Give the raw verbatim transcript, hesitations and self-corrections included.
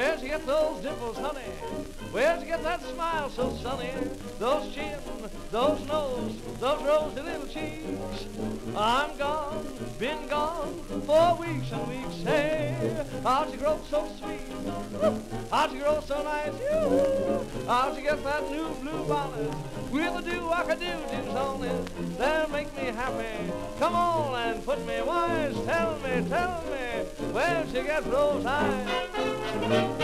Where'd you get those dimples, honey? Where'd you get that smile so sunny? Those chin, those nose, those rosy little cheeks. I'm gone, been gone for weeks and weeks. Hey, how'd you grow so sweet? How'd you grow so nice? You, how'd you get that new blue bonnet? With a do-waka-doo-doos on it, they'll make me happy. Come on and put me wise. Tell me, tell me, where'd you get those eyes?